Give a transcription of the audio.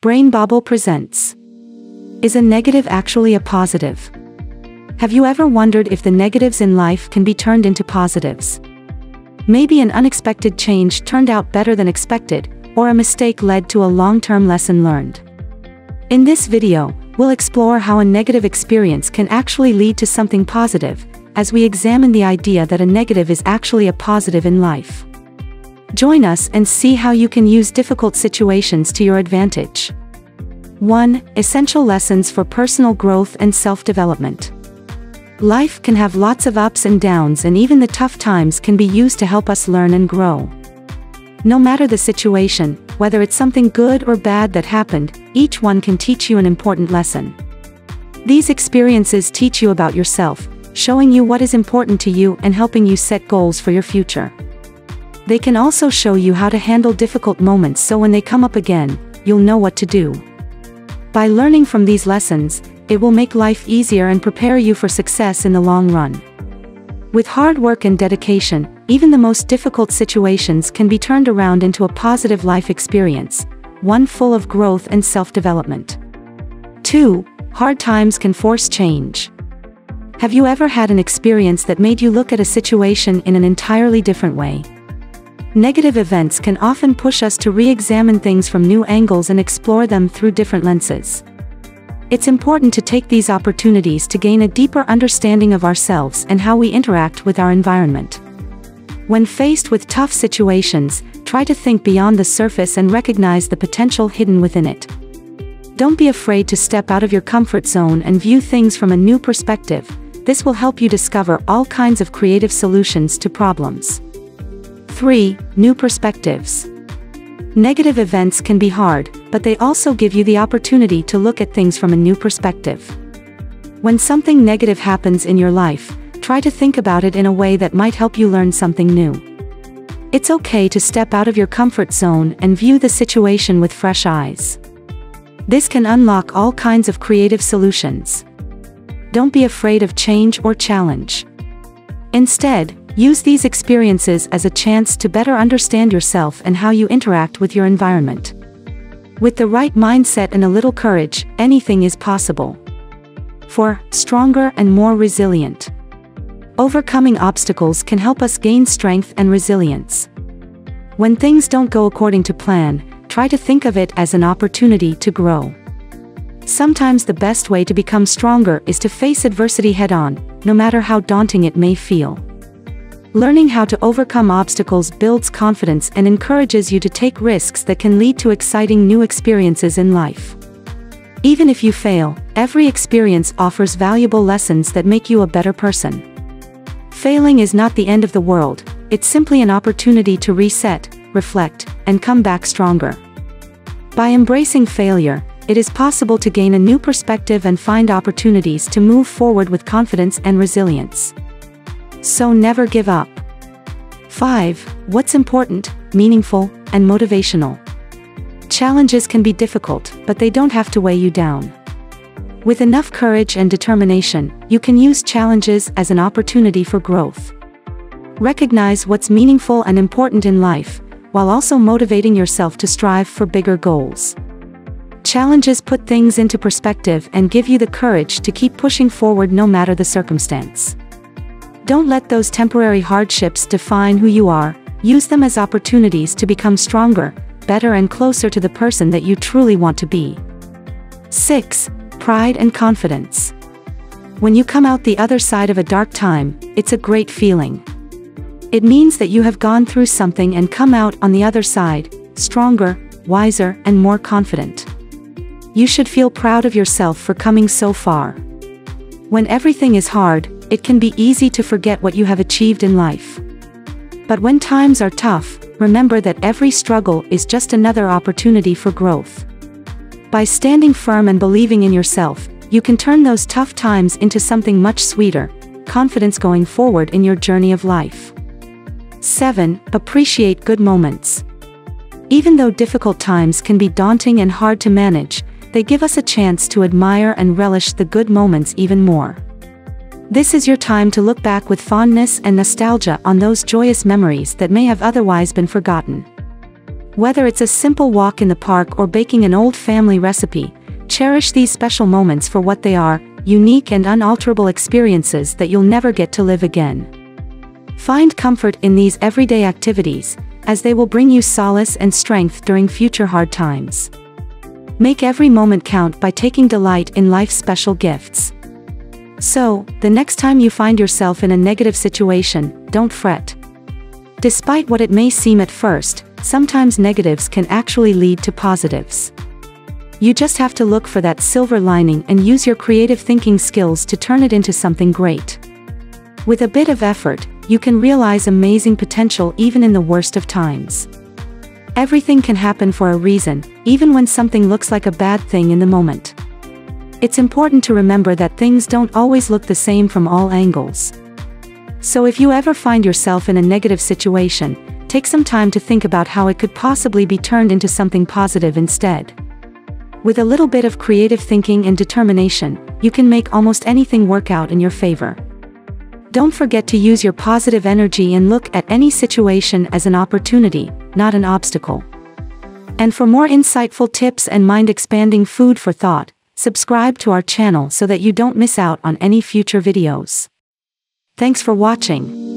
Brain Bobble presents. Is a negative actually a positive? Have you ever wondered if the negatives in life can be turned into positives? Maybe an unexpected change turned out better than expected, or a mistake led to a long-term lesson learned. In this video, we'll explore how a negative experience can actually lead to something positive, as we examine the idea that a negative is actually a positive in life. Join us and see how you can use difficult situations to your advantage. 1. Essential lessons for personal growth and self-development. Life can have lots of ups and downs, and even the tough times can be used to help us learn and grow. No matter the situation, whether it's something good or bad that happened, each one can teach you an important lesson. These experiences teach you about yourself, showing you what is important to you and helping you set goals for your future. They can also show you how to handle difficult moments, so when they come up again, you'll know what to do. By learning from these lessons, it will make life easier and prepare you for success in the long run. With hard work and dedication, even the most difficult situations can be turned around into a positive life experience, one full of growth and self-development. 2. Hard times can force change. Have you ever had an experience that made you look at a situation in an entirely different way? Negative events can often push us to re-examine things from new angles and explore them through different lenses. It's important to take these opportunities to gain a deeper understanding of ourselves and how we interact with our environment. When faced with tough situations, try to think beyond the surface and recognize the potential hidden within it. Don't be afraid to step out of your comfort zone and view things from a new perspective. This will help you discover all kinds of creative solutions to problems. 3. New perspectives. Negative events can be hard, but they also give you the opportunity to look at things from a new perspective. When something negative happens in your life, try to think about it in a way that might help you learn something new. It's okay to step out of your comfort zone and view the situation with fresh eyes. This can unlock all kinds of creative solutions. Don't be afraid of change or challenge. Instead, use these experiences as a chance to better understand yourself and how you interact with your environment. With the right mindset and a little courage, anything is possible. 4. Stronger and more resilient. Overcoming obstacles can help us gain strength and resilience. When things don't go according to plan, try to think of it as an opportunity to grow. Sometimes the best way to become stronger is to face adversity head-on, no matter how daunting it may feel. Learning how to overcome obstacles builds confidence and encourages you to take risks that can lead to exciting new experiences in life. Even if you fail, every experience offers valuable lessons that make you a better person. Failing is not the end of the world, it's simply an opportunity to reset, reflect, and come back stronger. By embracing failure, it is possible to gain a new perspective and find opportunities to move forward with confidence and resilience. So never give up. 5. What's important, meaningful, and motivational. Challenges can be difficult, but they don't have to weigh you down. With enough courage and determination, you can use challenges as an opportunity for growth. Recognize what's meaningful and important in life, while also motivating yourself to strive for bigger goals. Challenges put things into perspective and give you the courage to keep pushing forward no matter the circumstance. Don't let those temporary hardships define who you are. Use them as opportunities to become stronger, better, and closer to the person that you truly want to be. 6. Pride and confidence. When you come out the other side of a dark time, it's a great feeling. It means that you have gone through something and come out on the other side, stronger, wiser, and more confident. You should feel proud of yourself for coming so far. When everything is hard, it can be easy to forget what you have achieved in life. But when times are tough, remember that every struggle is just another opportunity for growth. By standing firm and believing in yourself, you can turn those tough times into something much sweeter, confidence going forward in your journey of life. 7. Appreciate good moments. Even though difficult times can be daunting and hard to manage, they give us a chance to admire and relish the good moments even more. This is your time to look back with fondness and nostalgia on those joyous memories that may have otherwise been forgotten. Whether it's a simple walk in the park or baking an old family recipe, cherish these special moments for what they are, unique and unalterable experiences that you'll never get to live again. Find comfort in these everyday activities, as they will bring you solace and strength during future hard times. Make every moment count by taking delight in life's special gifts. So, the next time you find yourself in a negative situation, don't fret. Despite what it may seem at first, sometimes negatives can actually lead to positives. You just have to look for that silver lining and use your creative thinking skills to turn it into something great. With a bit of effort, you can realize amazing potential even in the worst of times. Everything can happen for a reason, even when something looks like a bad thing in the moment. It's important to remember that things don't always look the same from all angles. So if you ever find yourself in a negative situation, take some time to think about how it could possibly be turned into something positive instead. With a little bit of creative thinking and determination, you can make almost anything work out in your favor. Don't forget to use your positive energy and look at any situation as an opportunity, not an obstacle. And for more insightful tips and mind-expanding food for thought, subscribe to our channel so that you don't miss out on any future videos. Thanks for watching.